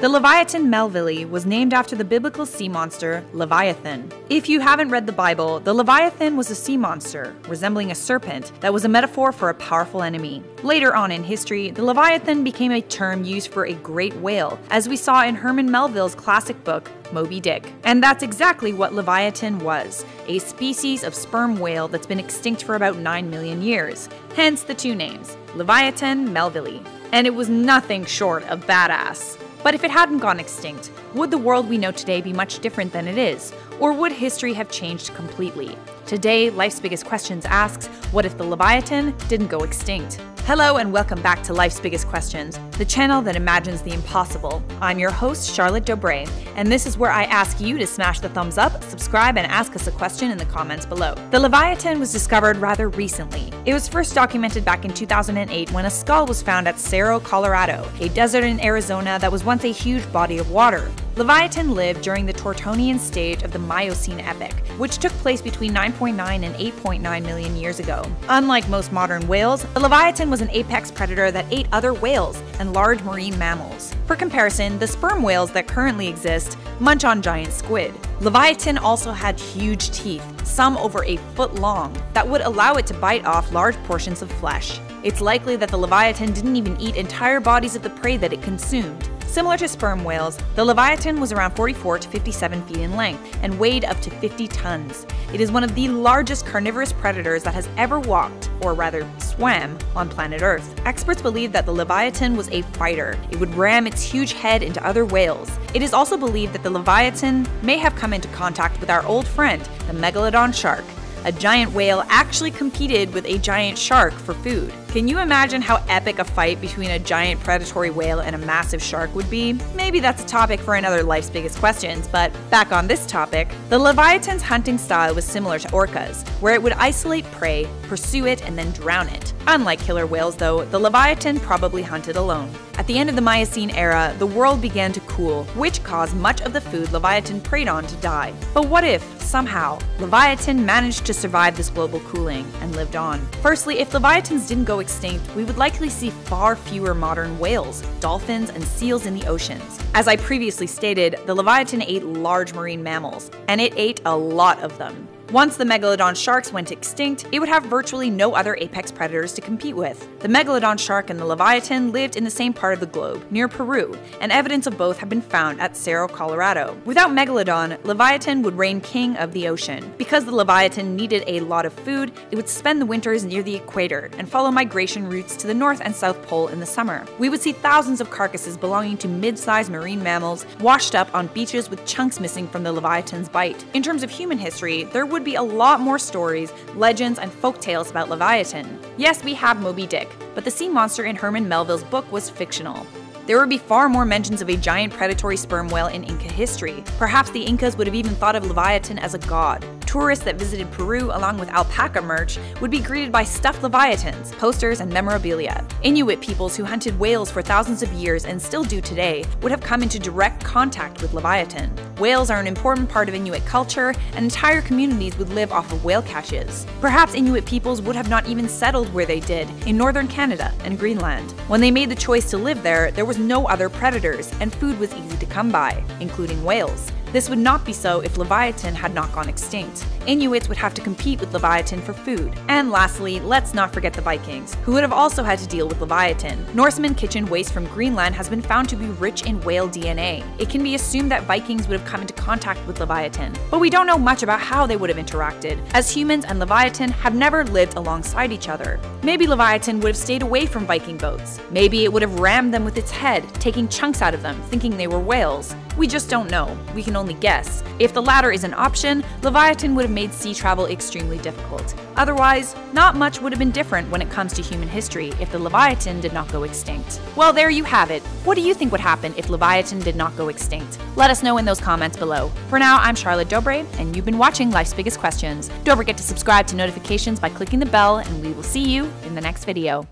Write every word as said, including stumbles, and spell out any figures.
The Leviathan Melvillei was named after the biblical sea monster, Leviathan. If you haven't read the Bible, the Leviathan was a sea monster, resembling a serpent, that was a metaphor for a powerful enemy. Later on in history, the Leviathan became a term used for a great whale, as we saw in Herman Melville's classic book, Moby Dick. And that's exactly what Leviathan was, a species of sperm whale that's been extinct for about nine million years, hence the two names, Leviathan Melvillei. And it was nothing short of badass. But if it hadn't gone extinct, would the world we know today be much different than it is? Or would history have changed completely? Today, Life's Biggest Questions asks, what if the Leviathan didn't go extinct? Hello and welcome back to Life's Biggest Questions, the channel that imagines the impossible. I'm your host, Charlotte Dobre, and this is where I ask you to smash the thumbs up, subscribe, and ask us a question in the comments below. The Leviathan was discovered rather recently. It was first documented back in two thousand eight when a skull was found at Cerro Colorado, a desert in Arizona that was once a huge body of water. Leviathan lived during the Tortonian stage of the Miocene epoch, which took place between nine point nine and eight point nine million years ago. Unlike most modern whales, the Leviathan was an apex predator that ate other whales and large marine mammals. For comparison, the sperm whales that currently exist munch on giant squid. Leviathan also had huge teeth, some over a foot long, that would allow it to bite off large portions of flesh. It's likely that the Leviathan didn't even eat entire bodies of the prey that it consumed. Similar to sperm whales, the Leviathan was around forty-four to fifty-seven feet in length and weighed up to fifty tons. It is one of the largest carnivorous predators that has ever walked, or rather swam, on planet Earth. Experts believe that the Leviathan was a fighter. It would ram its huge head into other whales. It is also believed that the Leviathan may have come into contact with our old friend, the megalodon shark. A giant whale actually competed with a giant shark for food. Can you imagine how epic a fight between a giant predatory whale and a massive shark would be? Maybe that's a topic for another Life's Biggest Questions, but back on this topic, the Leviathan's hunting style was similar to orcas, where it would isolate prey, pursue it, and then drown it. Unlike killer whales, though, the Leviathan probably hunted alone. At the end of the Miocene era, the world began to cool, which caused much of the food Leviathan preyed on to die. But what if, somehow, Leviathan managed to survive this global cooling and lived on? Firstly, if Leviathans didn't go extinct, we would likely see far fewer modern whales, dolphins, and seals in the oceans. As I previously stated, the Leviathan ate large marine mammals, and it ate a lot of them. Once the megalodon sharks went extinct, it would have virtually no other apex predators to compete with. The megalodon shark and the Leviathan lived in the same part of the globe, near Peru, and evidence of both have been found at Cerro Colorado. Without megalodon, Leviathan would reign king of the ocean. Because the Leviathan needed a lot of food, it would spend the winters near the equator and follow migration routes to the North and South Pole in the summer. We would see thousands of carcasses belonging to mid-sized marine mammals washed up on beaches with chunks missing from the Leviathan's bite. In terms of human history, there would be a lot more stories, legends, and folktales about Leviathan. Yes, we have Moby Dick, but the sea monster in Herman Melville's book was fictional. There would be far more mentions of a giant predatory sperm whale in Inca history. Perhaps the Incas would have even thought of Leviathan as a god. Tourists that visited Peru along with alpaca merch would be greeted by stuffed Leviathans, posters, and memorabilia. Inuit peoples who hunted whales for thousands of years and still do today would have come into direct contact with Leviathan. Whales are an important part of Inuit culture, and entire communities would live off of whale catches. Perhaps Inuit peoples would have not even settled where they did, in northern Canada and Greenland. When they made the choice to live there, there was no other predators, and food was easy to come by, including whales. This would not be so if Leviathan had not gone extinct. Inuits would have to compete with Leviathan for food. And lastly, let's not forget the Vikings, who would have also had to deal with Leviathan. Norseman kitchen waste from Greenland has been found to be rich in whale D N A. It can be assumed that Vikings would have come into contact with Leviathan, but we don't know much about how they would have interacted, as humans and Leviathan have never lived alongside each other. Maybe Leviathan would have stayed away from Viking boats. Maybe it would have rammed them with its head, taking chunks out of them, thinking they were whales. We just don't know. We can only guess. If the latter is an option, Leviathan would have made sea travel extremely difficult. Otherwise, not much would have been different when it comes to human history if the Leviathan did not go extinct. Well, there you have it. What do you think would happen if Leviathan did not go extinct? Let us know in those comments below. For now, I'm Charlotte Dobre, and you've been watching Life's Biggest Questions. Don't forget to subscribe to notifications by clicking the bell, and we will see you in the next video.